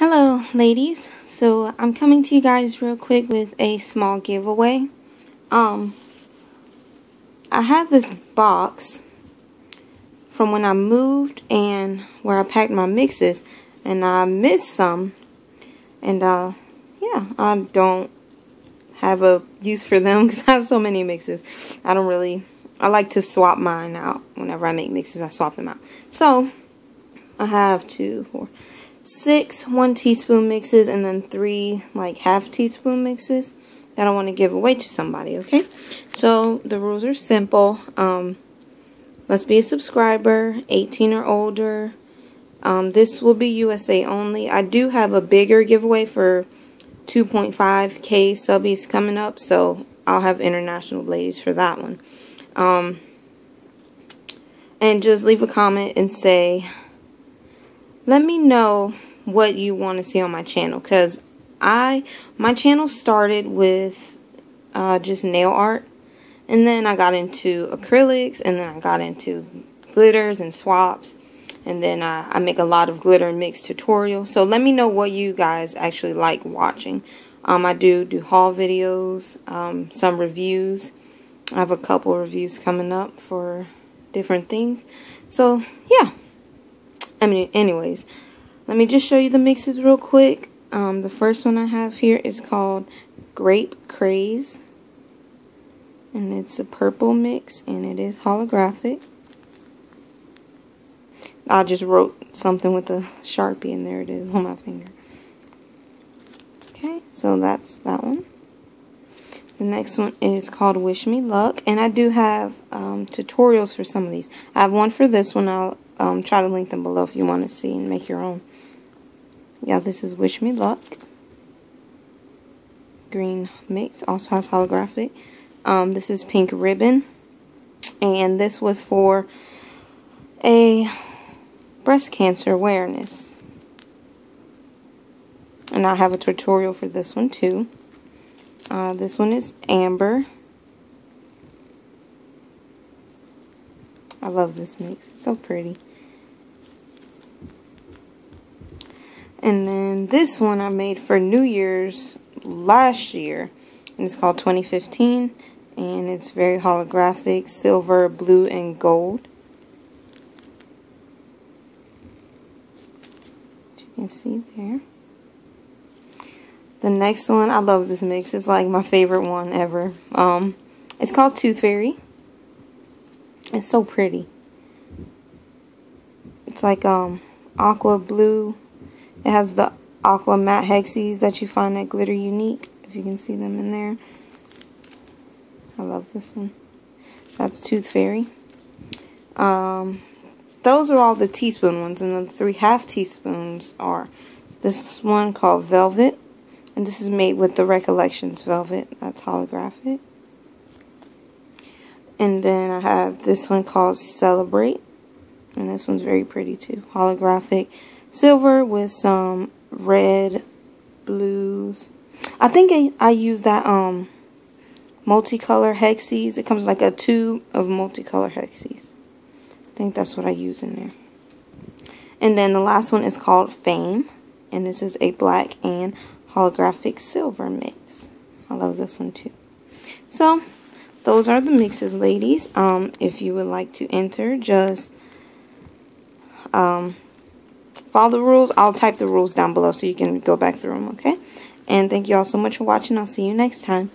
Hello ladies, so I'm coming to you guys real quick with a small giveaway. I have this box from when I moved and where I packed my mixes, and I missed some, and yeah, I don't have a use for them because I have so many mixes. I like to swap mine out. Whenever I make mixes, I swap them out. So I have 2, 4, 6 1-teaspoon mixes, and then 3 like half-teaspoon mixes that I want to give away to somebody. Okay, so the rules are simple. Must be a subscriber, 18 or older. This will be USA only. I do have a bigger giveaway for 2.5K subbies coming up, so I'll have international ladies for that one. And just leave a comment and say, let me know what you want to see on my channel, because my channel started with just nail art, and then I got into acrylics, and then I got into glitters and swaps, and then I make a lot of glitter and mix tutorials. So let me know what you guys actually like watching. I do haul videos, some reviews. I have a couple reviews coming up for different things. So yeah, anyways, let me just show you the mixes real quick. The first one I have here is called Grape Craze, and it's a purple mix, and it is holographic. I just wrote something with a Sharpie, and there it is on my finger. Okay, so that's that one. The next one is called Wish Me Luck, and I do have tutorials for some of these. I have one for this one. I'll try to link them below if you want to see and make your own. Yeah, this is Wish Me Luck. Green mix, also has holographic. This is Pink Ribbon, and this was for a breast cancer awareness. And I have a tutorial for this one too. This one is Amber. I love this mix. It's so pretty. And then this one I made for New Year's last year, and it's called 2015, and it's very holographic, silver, blue, and gold. As you can see there. The next one, I love this mix. It's like my favorite one ever. It's called Tooth Fairy. It's so pretty. It's like aqua blue. It has the Aqua Matte Hexes that you find at Glitter Unique, if you can see them in there. I love this one. That's Tooth Fairy. Those are all the teaspoon ones, and then the 3 half teaspoons are this one called Velvet, and this is made with the Recollections Velvet. That's holographic. And then I have this one called Celebrate, and this one's very pretty too. Holographic silver with some red, blues. I think I use that multicolor hexes. It comes like a tube of multicolor hexes. I think that's what I use in there. And then the last one is called Fame, and this is a black and holographic silver mix. I love this one too. So those are the mixes, ladies. If you would like to enter, just follow the rules. I'll type the rules down below so you can go back through them, okay? And thank you all so much for watching. I'll see you next time.